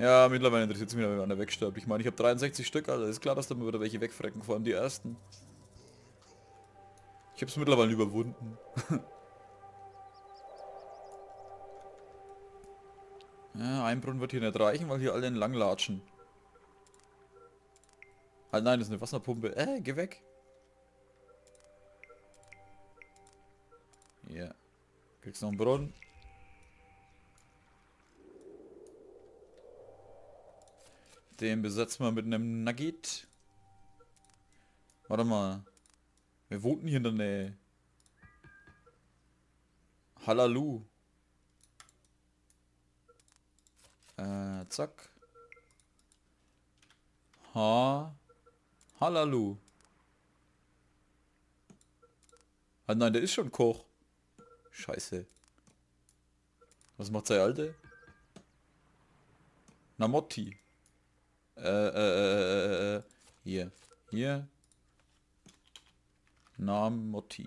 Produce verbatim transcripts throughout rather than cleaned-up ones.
Ja, mittlerweile interessiert es mich, wenn einer wegstirbt. Ich meine, ich habe dreiundsechzig Stück, also ist klar, dass da mal wieder welche wegfrecken, vor allem die ersten. Ich habe es mittlerweile überwunden. Ja, ein Brunnen wird hier nicht reichen, weil hier alle entlang latschen. Ah nein, das ist eine Wasserpumpe. Äh, geh weg. Ja. Yeah. Kriegst noch einen Brunnen. Den besetzen wir mit einem Nugget. Warte mal. Wir wohnten hier in der Nähe. Halalu. Äh, zack. Ha. Halalu. Ah nein, der ist schon Koch. Scheiße. Was macht der Alte? Namotti. Äh, äh, äh, äh, hier. Hier. Namotti.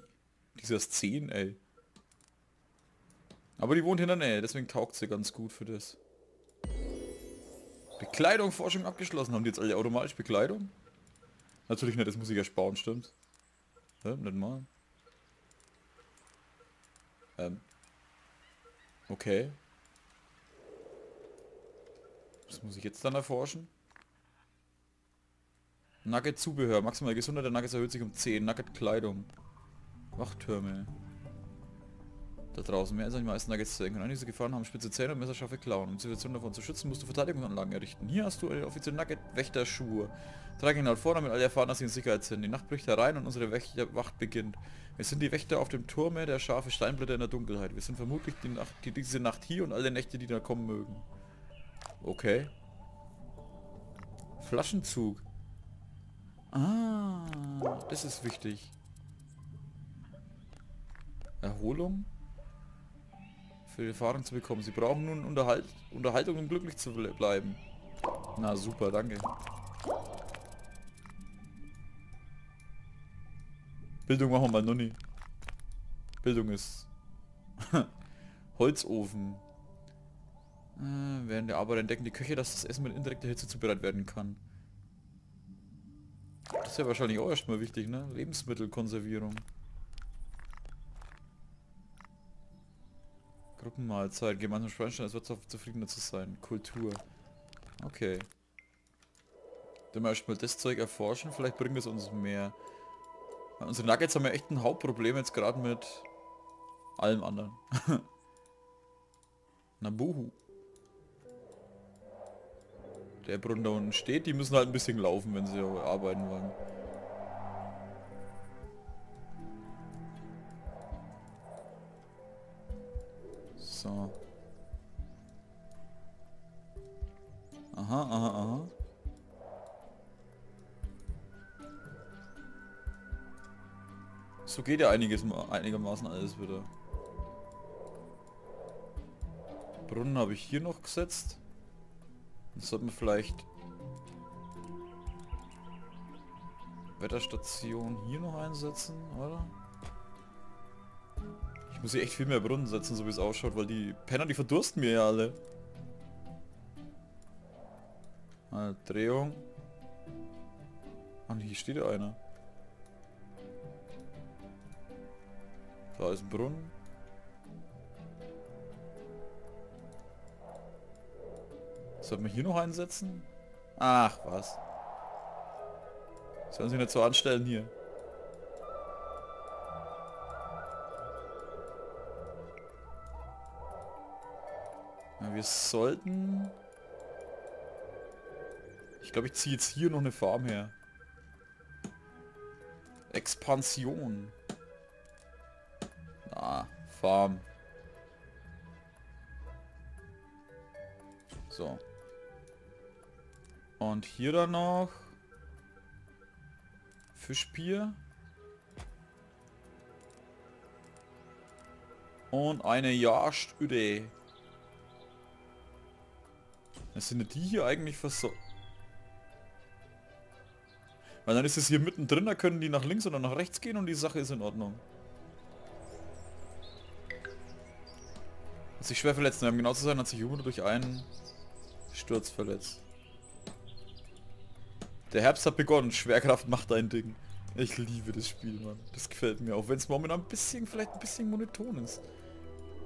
Dieser Szenen, ey. Aber die wohnt in der Nähe, deswegen taugt sie ganz gut für das. Bekleidung, Forschung abgeschlossen. Haben die jetzt alle automatisch Bekleidung? Natürlich nicht, das muss ich ersparen, stimmt. Ja, nicht mal. Ähm. Okay. Was muss ich jetzt dann erforschen? Nugget-Zubehör. Maximal Gesundheit der Nuggets erhöht sich um zehn. Nugget-Kleidung. Wachtürme. Da draußen mehr als die meisten Nuggets zu denken. Einige Gefahren haben spitze Zähne und messerscharfe Klauen. Um Zivilisation davon zu schützen, musst du Verteidigungsanlagen errichten. Hier hast du eine offizielle Nugget-Wächterschuhe. Trage ihn laut vor, damit alle erfahren, dass sie in Sicherheit sind. Die Nacht bricht herein und unsere Wächter Wacht beginnt. Wir sind die Wächter auf dem Turme der scharfe Steinblätter in der Dunkelheit. Wir sind vermutlich die Nacht, die, diese Nacht hier und alle Nächte, die da kommen mögen. Okay. Flaschenzug. Ah, das ist wichtig. Erholung? Für Erfahrung zu bekommen. Sie brauchen nun Unterhalt Unterhaltung, um glücklich zu bleiben. Na super, danke. Bildung machen wir mal noch nie. Bildung ist... Holzofen. Äh, während der Arbeiter entdecken die Köche, dass das Essen mit indirekter Hitze zubereitet werden kann. Das ist ja wahrscheinlich auch erstmal wichtig, ne? Lebensmittelkonservierung. Gruppenmahlzeit, gemeinsam Spreinstein, es wird zufriedener zu sein. Kultur. Okay. Dann mal erstmal das Zeug erforschen, vielleicht bringt es uns mehr. Unsere Nuggets haben ja echt ein Hauptproblem jetzt gerade mit allem anderen. Nabuhu. Der Brunnen da unten steht, die müssen halt ein bisschen laufen, wenn sie arbeiten wollen. So. Aha, aha, aha. So geht ja einiges, einigermaßen alles wieder. Brunnen habe ich hier noch gesetzt. Das sollten wir vielleicht... Wetterstation hier noch einsetzen, oder? Ich muss hier echt viel mehr Brunnen setzen, so wie es ausschaut, weil die Penner, die verdursten mir ja alle. Eine Drehung. Und hier steht ja einer. Da ist ein Brunnen. Sollten wir hier noch einsetzen? Ach was. Sollen sie nicht so anstellen hier. Ja, wir sollten... Ich glaube, ich ziehe jetzt hier noch eine Farm her. Expansion. Ah, Farm. So. Und hier dann noch Fischbier. Und eine Jahrstüde. Was sind die hier eigentlich versorgt? Weil dann ist es hier mittendrin, da können die nach links oder nach rechts gehen und die Sache ist in Ordnung. Hat sich schwer verletzt, um genau zu sein, hat sich Juno durch einen Sturzverletzt. Der Herbst hat begonnen. Schwerkraft macht dein Ding. Ich liebe das Spiel, Mann. Das gefällt mir. Auch wenn es momentan ein bisschen, vielleicht ein bisschen monoton ist.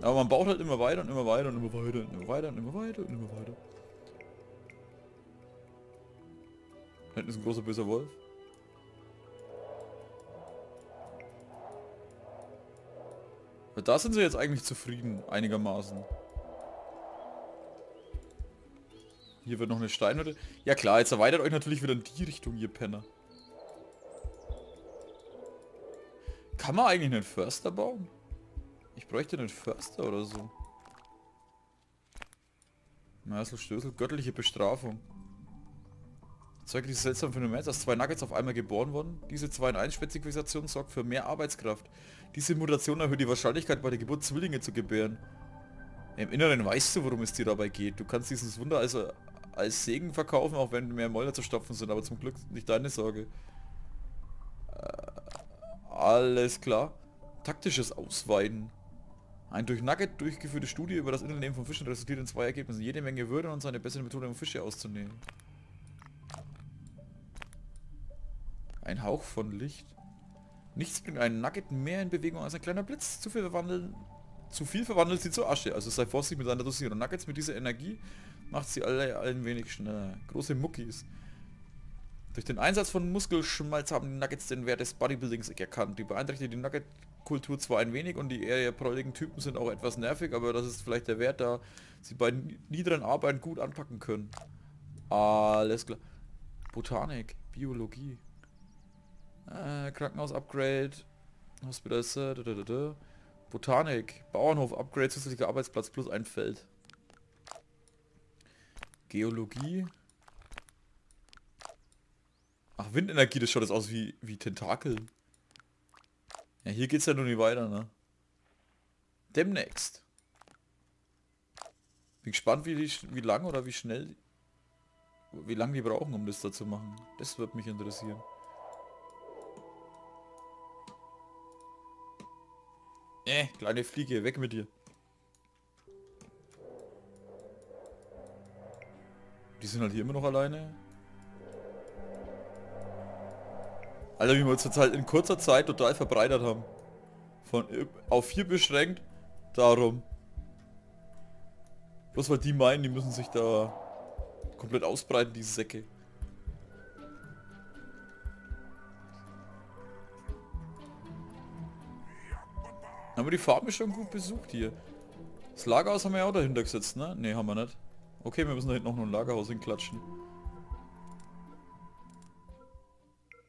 Aber man baut halt immer weiter und immer weiter und immer weiter und immer weiter und immer weiter und immer weiter. Da hinten ist ein großer böser Wolf. Da sind sie jetzt eigentlich zufrieden, einigermaßen. Hier wird noch eine Steinhütte. Ja klar, jetzt erweitert euch natürlich wieder in die Richtung, ihr Penner. Kann man eigentlich einen Förster bauen? Ich bräuchte einen Förster oder so. Mersel, Stößel, göttliche Bestrafung. Zeug dieses seltsamen Phänomens, dass zwei Nuggets auf einmal geboren wurden. Diese zwei in eins Spezifikationen sorgt für mehr Arbeitskraft. Diese Mutation erhöht die Wahrscheinlichkeit, bei der Geburt Zwillinge zu gebären. Im Inneren weißt du, worum es dir dabei geht. Du kannst dieses Wunder also als Segen verkaufen, auch wenn mehr Mäuler zu stopfen sind, aber zum Glück nicht deine Sorge. Äh, alles klar. Taktisches Ausweiden. Ein durch Nugget durchgeführte Studie über das Innenleben von Fischen resultiert in zwei Ergebnissen. Jede Menge Würde und seine bessere Methode, um Fische auszunehmen. Ein Hauch von Licht. Nichts bringt einen Nugget mehr in Bewegung als ein kleiner Blitz. Zu viel verwandeln... Zu viel verwandelt sie zu Asche, also sei vorsichtig mit seiner Dosierung. Nuggets mit dieser Energie macht sie alle ein wenig schneller. Große Muckis. Durch den Einsatz von Muskelschmalz haben die Nuggets den Wert des Bodybuildings erkannt. Die beeinträchtigt die Nugget-Kultur zwar ein wenig und die eher prolligen Typen sind auch etwas nervig, aber das ist vielleicht der Wert, da sie bei niederen Arbeiten gut anpacken können. Alles klar. Botanik, Biologie. Äh, Krankenhaus-Upgrade. Hospital... Da, da, da. Botanik, Bauernhof-Upgrade, zusätzlicher Arbeitsplatz plus ein Feld. Geologie. Ach, Windenergie, das schaut jetzt aus wie, wie Tentakel. Ja, hier geht's ja nur nie weiter, ne? Demnächst. Bin gespannt, wie, die, wie lang oder wie schnell... Wie lange die brauchen, um das da zu machen. Das wird mich interessieren. Äh, kleine Fliege, weg mit dir. Die sind halt hier immer noch alleine. Alter, wie wir uns jetzt halt in kurzer Zeit total verbreitert haben. Von auf vier beschränkt, darum. Bloß weil die meinen, die müssen sich da komplett ausbreiten, diese Säcke. Aber die Farm ist schon gut besucht hier. Das Lagerhaus haben wir ja auch dahinter gesetzt, ne? Ne, haben wir nicht. Okay, wir müssen da hinten noch ein Lagerhaus hinklatschen.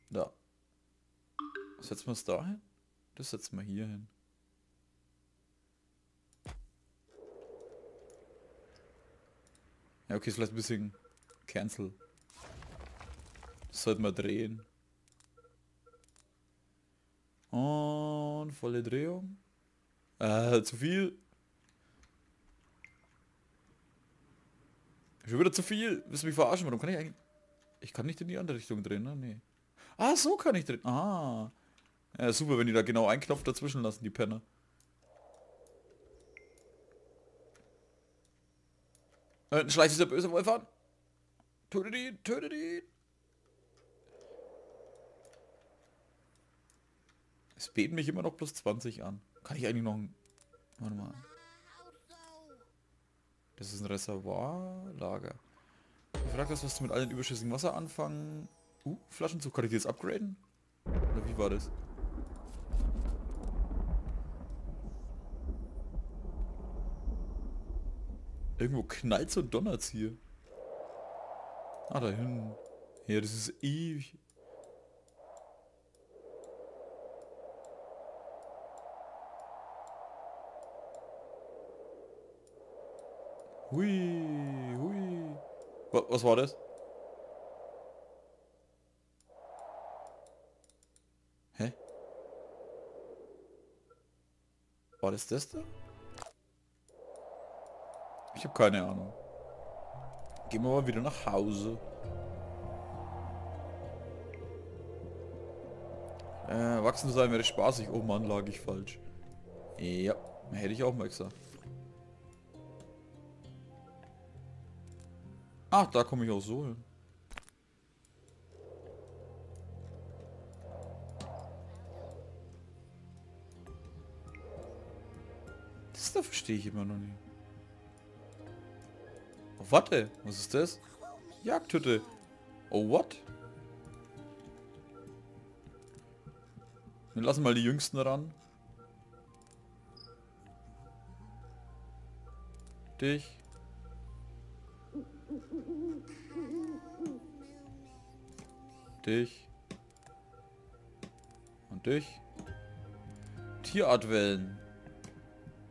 Da. Setzen wir es da hin? Das setzen wir hier hin. Ja, okay, ist vielleicht ein bisschen... Cancel. Das sollten wir drehen. Und... Volle Drehung. Äh, zu viel. Schon wieder zu viel. Willst du mich verarschen? Warum kann ich eigentlich... Ich kann nicht in die andere Richtung drehen, ne? Nee. Ah, so kann ich drehen. Ah. Ja, super, wenn die da genau einen Knopf dazwischen lassen, die Penner. Da hinten schleicht dieser böse Wolf an. Tötet ihn, tötet ihn. Es beten mich immer noch plus zwanzig an. Kann ich eigentlich noch ein... Warte mal. Das ist ein Reservoirlager. Ich frage das, was du mit all den überschüssigen Wasser anfangen... Uh, Flaschenzug. Kann ich die jetzt upgraden? Oder wie war das? Irgendwo knallt's und donnert's hier. Ah, da hinten. Ja, das ist ewig... Hui, hui. Was war das? Hä? War das das da? Ich habe keine Ahnung. Gehen wir mal wieder nach Hause. Äh, erwachsen zu sein wäre spaßig. Oh Mann, lag ich falsch. Ja, hätte ich auch mal gesagt. Ach, da komme ich auch so hin. Das da verstehe ich immer noch nicht. Oh, warte, was ist das? Jagdhütte. Oh, what? Wir lassen mal die Jüngsten ran. Dich. Dich. Und dich. Tierartwellen.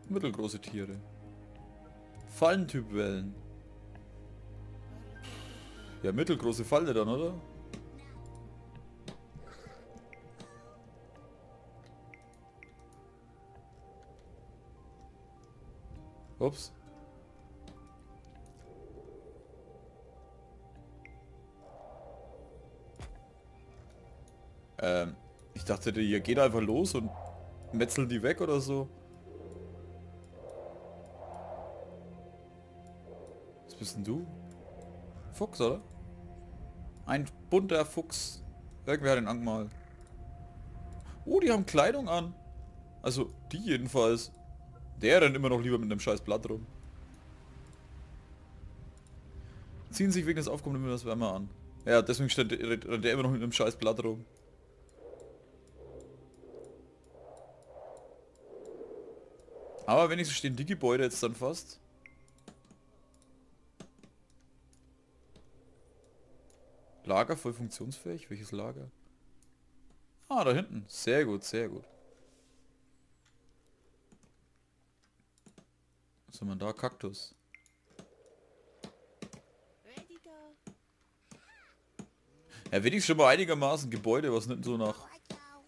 Mittelgroße Tiere. Fallentypwellen. Ja, mittelgroße Falle dann, oder? Ups. Ähm, ich dachte, ihr geht einfach los und metzelt die weg oder so. Was bist denn du? Fuchs, oder? Ein bunter Fuchs. Irgendwer hat den angemalt. Oh, die haben Kleidung an. Also, die jedenfalls. Der rennt immer noch lieber mit einem scheiß Blatt rum. Ziehen sich wegen des Aufkommens immer das Wärme an. Ja, deswegen rennt der, der immer noch mit einem scheiß Blatt rum. Aber wenigstens stehen die Gebäude jetzt dann fast. Lager voll funktionsfähig? Welches Lager? Ah, da hinten. Sehr gut, sehr gut. Was haben wir da? Kaktus. Ja, wenigstens schon mal einigermaßen Gebäude, was nicht so nach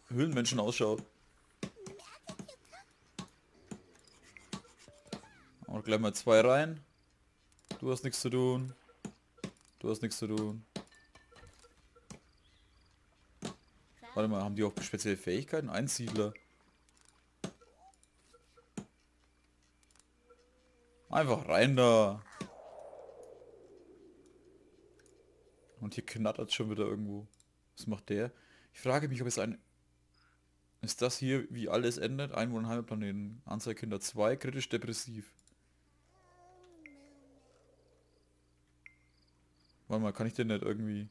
Höhlenmenschen ausschaut. Und gleich mal zwei rein. Du hast nichts zu tun. Du hast nichts zu tun. Warte mal, haben die auch spezielle Fähigkeiten? Einsiedler. Einfach rein da. Und hier knattert schon wieder irgendwo. Was macht der? Ich frage mich, ob es ein... Ist das hier, wie alles endet? Einwohnerheimplaneten. Anzahl Kinder zwei. Kritisch depressiv. Warte mal, kann ich den nicht irgendwie...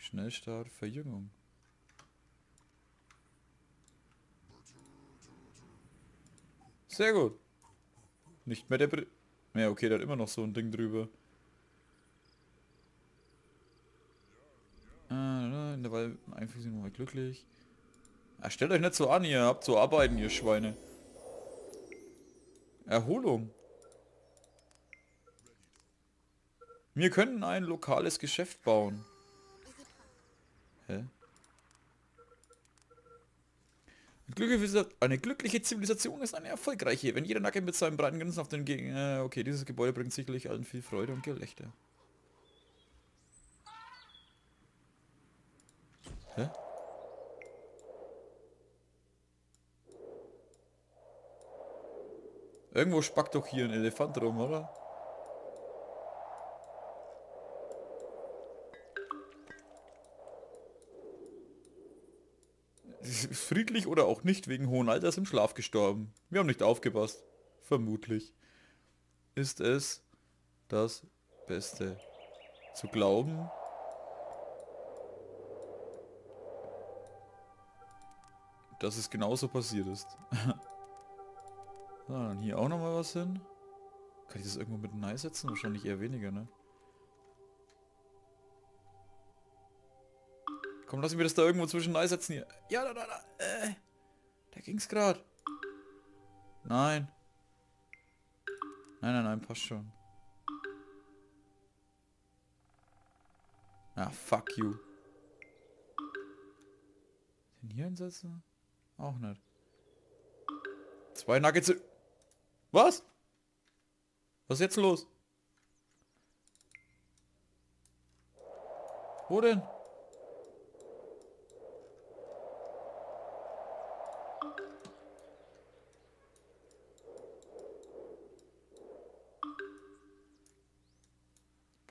Schnellstart, Verjüngung. Sehr gut. Nicht mehr der... Br ja, okay, da hat immer noch so ein Ding drüber. Ah, in der Wahl einfach sind wir mal glücklich. Ah, stellt euch nicht so an, ihr habt zu arbeiten, ihr Schweine. Erholung. Wir können ein lokales Geschäft bauen. Hä? Eine glückliche Zivilisation ist eine erfolgreiche, wenn jeder Nacken mit seinem breiten Grinsen auf den Gegen... Äh, okay, dieses Gebäude bringt sicherlich allen viel Freude und Gelächter. Hä? Irgendwo spackt doch hier ein Elefant rum, oder? Friedlich oder auch nicht wegen hohen Alters im Schlaf gestorben. Wir haben nicht aufgepasst. Vermutlich ist es das Beste zu glauben. Dass es genauso passiert ist. So, dann hier auch nochmal was hin. Kann ich das irgendwo mit Nein setzen? Wahrscheinlich eher weniger, ne? Komm, lass mich das da irgendwo zwischen einsetzen hier. Ja, da, da, da. Äh, da ging's gerade. Nein. Nein, nein, nein, passt schon. Ah, fuck you. Den hier einsetzen? Auch nicht. Zwei Nuggets. Was? Was ist jetzt los? Wo denn?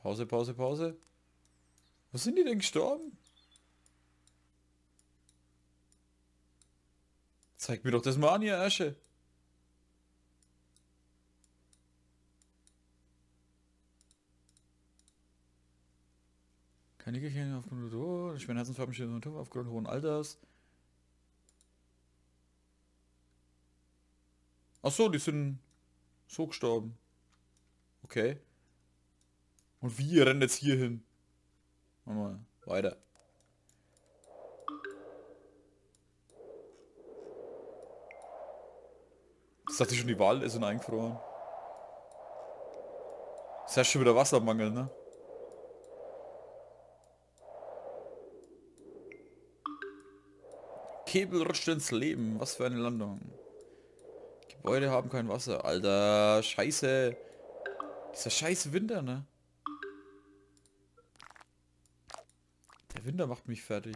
Pause, Pause, Pause. Wo sind die denn gestorben? Zeig mir doch das mal an, ihr Asche. Keine Kirchen aufgrund der Tour, ich bin herzensverabschiedet und Tour aufgrund hohen Alters. Ach so, die sind so gestorben. Okay. Und wir rennen jetzt hier hin. Machen wir mal weiter. Das dachte ich schon, die Wale sind eingefroren. Das heißt schon wieder Wassermangel, ne? Hebel rutscht ins Leben. Was für eine Landung. Gebäude haben kein Wasser. Alter, scheiße. Dieser scheiß Winter, ne? Der Winter macht mich fertig.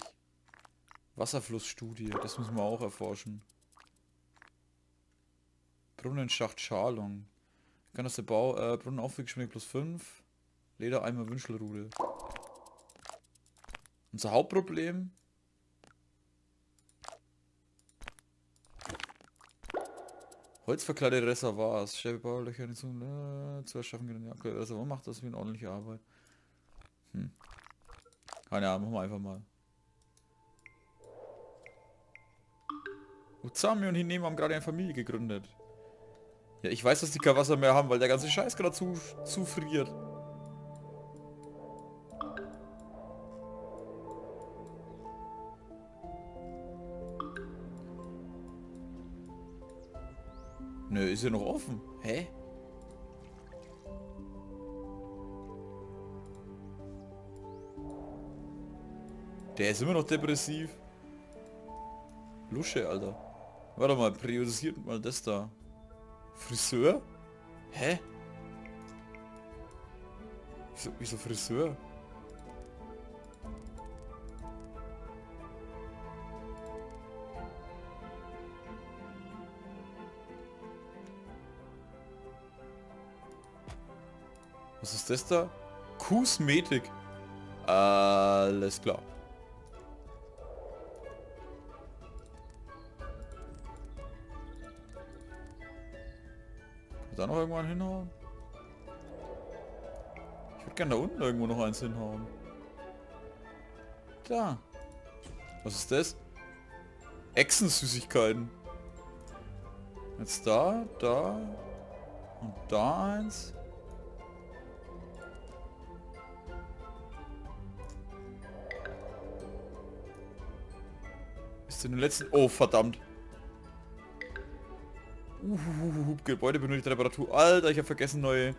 Wasserflussstudie. Das müssen wir auch erforschen. Brunnenschacht Schalung. Kann das der Bau... Äh, Brunnenaufweggeschwindigkeit plus fünf. Ledereimer Wünschelrudel. Unser Hauptproblem... Holzverkleidete Reservoirs, Schäbebaulöcher hinzu, zu erschaffen können. Okay, Reservoir macht das wie eine ordentliche Arbeit. Hm. Keine Ahnung, machen wir einfach mal. Uzami und Hinema haben gerade eine Familie gegründet. Ja, ich weiß, dass die kein Wasser mehr haben, weil der ganze Scheiß gerade zu, zu friert. Nö, ist ja noch offen. Hä? Der ist immer noch depressiv. Lusche, Alter. Warte mal, priorisiert mal das da. Friseur? Hä? Wieso, wieso Friseur? Was ist das da? Kosmetik. Alles klar. Kann da noch irgendwann hinhauen? Ich würde gerne da unten irgendwo noch eins hinhauen. Da. Was ist das? Echsensüßigkeiten. Jetzt da, da und da eins. In den letzten... Oh, verdammt. Uhuhuhu, Gebäude benötigt Reparatur. Alter, ich habe vergessen, neue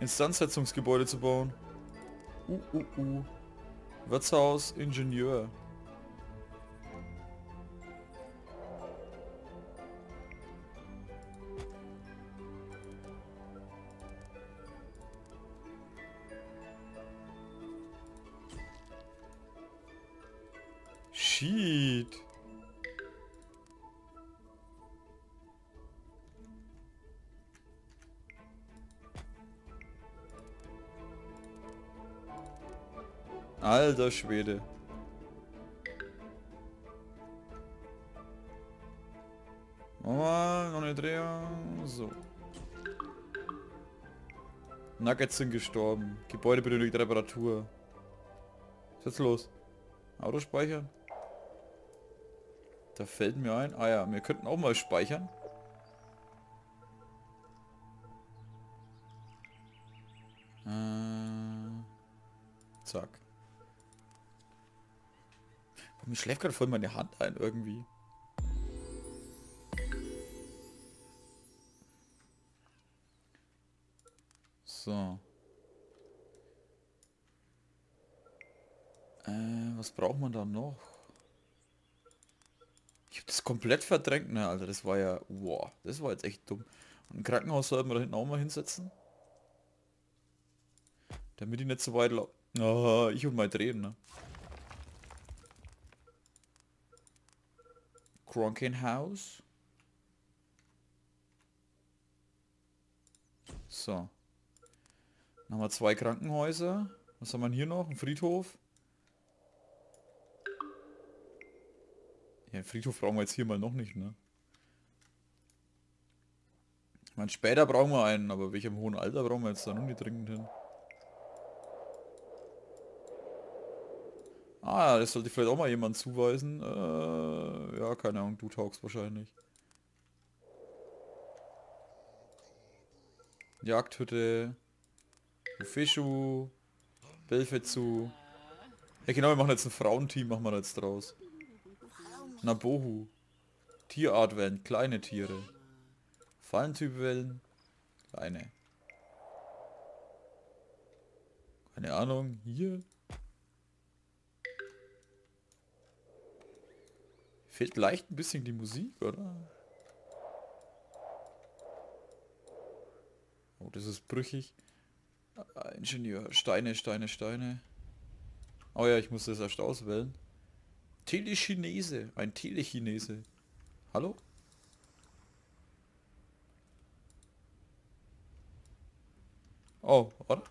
Instandsetzungsgebäude zu bauen. Uh, uh, uh. Wirtshaus, Ingenieur. Shit. Alter Schwede. Nochmal, noch eine Drehung. So. Nuggets sind gestorben. Gebäude benötigt Reparatur. Was ist jetzt los? Auto speichern? Da fällt mir ein. Ah ja, wir könnten auch mal speichern. Äh, zack. Mir schläft gerade voll meine Hand ein irgendwie. So. Äh, was braucht man da noch? Ich hab das komplett verdrängt, ne, Alter, das war ja, wow, das war jetzt echt dumm. Und ein Krankenhaus sollten wir da hinten auch mal hinsetzen. Damit die nicht so weit laufen. Oh, ich und mein Drehen, ne. Krankenhaus. So. Dann haben wir zwei Krankenhäuser. Was haben wir hier noch? Ein Friedhof. Ja, einen Friedhof brauchen wir jetzt hier mal noch nicht, ne? Ich meine, später brauchen wir einen, aber welchem hohen Alter brauchen wir jetzt da nun nicht dringend hin? Ah, das sollte ich vielleicht auch mal jemand zuweisen. Äh, ja, keine Ahnung, du taugst wahrscheinlich. Jagdhütte. Fischu. Belfetzu. Ja genau, wir machen jetzt ein Frauenteam, machen wir da jetzt draus. Nabohu. Tierartwellen, kleine Tiere. Fallentypwellen, kleine. Keine Ahnung, hier. Fehlt leicht ein bisschen die Musik, oder? Oh, das ist brüchig. Ah, Ingenieur. Steine, Steine, Steine. Oh ja, ich muss das erst auswählen. Telechinese. Ein Telechinese. Hallo? Oh, oder?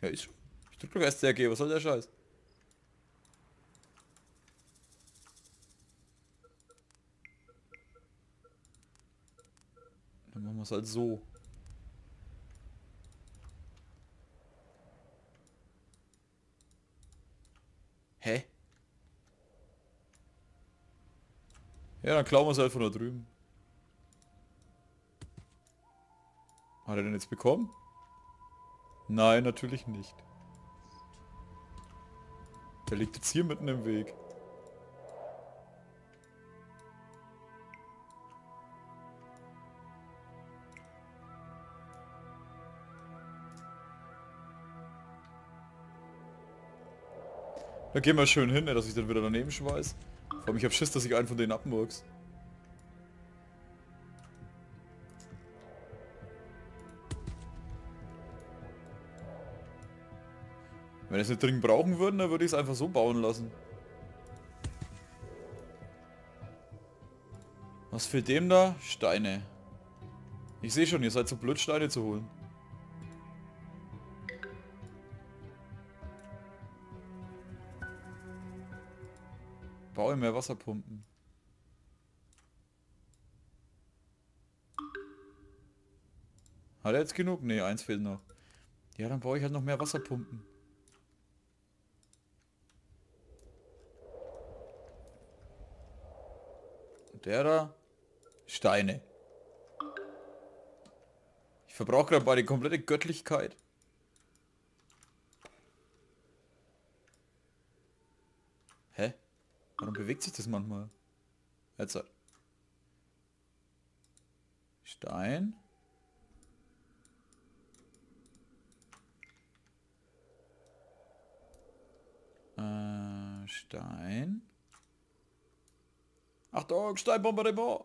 Ja, ist schon. Ich drück doch erst R G. Was soll der Scheiß? Dann machen wir es halt so. Hä? Ja, dann klauen wir es halt von da drüben. Hat er denn jetzt bekommen? Nein, natürlich nicht. Der liegt jetzt hier mitten im Weg. Da gehen wir schön hin, dass ich dann wieder daneben schmeiß. Vor allem, ich hab Schiss, dass ich einen von denen abmurks. Wenn wir es nicht dringend brauchen würden, dann würde ich es einfach so bauen lassen. Was fehlt dem da? Steine. Ich sehe schon, ihr seid so blöd, Steine zu holen. Baue mehr Wasserpumpen. Hat er jetzt genug? Ne, eins fehlt noch. Ja, dann baue ich halt noch mehr Wasserpumpen. Und der da? Steine. Ich verbrauche gerade bei die komplette Göttlichkeit. Hä? Warum bewegt sich das manchmal? Jetzt halt. Stein. Äh, Stein. Achtung, Steinbombardement!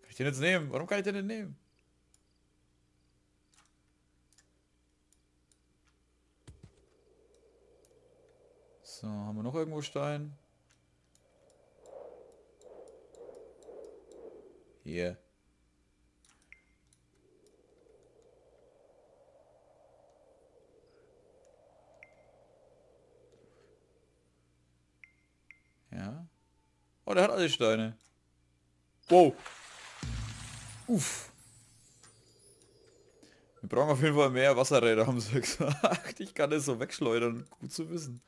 Kann ich den jetzt nehmen? Warum kann ich den denn nehmen? So, haben wir noch irgendwo Stein? Hier. Ja. Oh, der hat alle Steine. Wow. Uff. Wir brauchen auf jeden Fall mehr Wasserräder, haben sie gesagt. Ich kann das so wegschleudern. Gut zu wissen.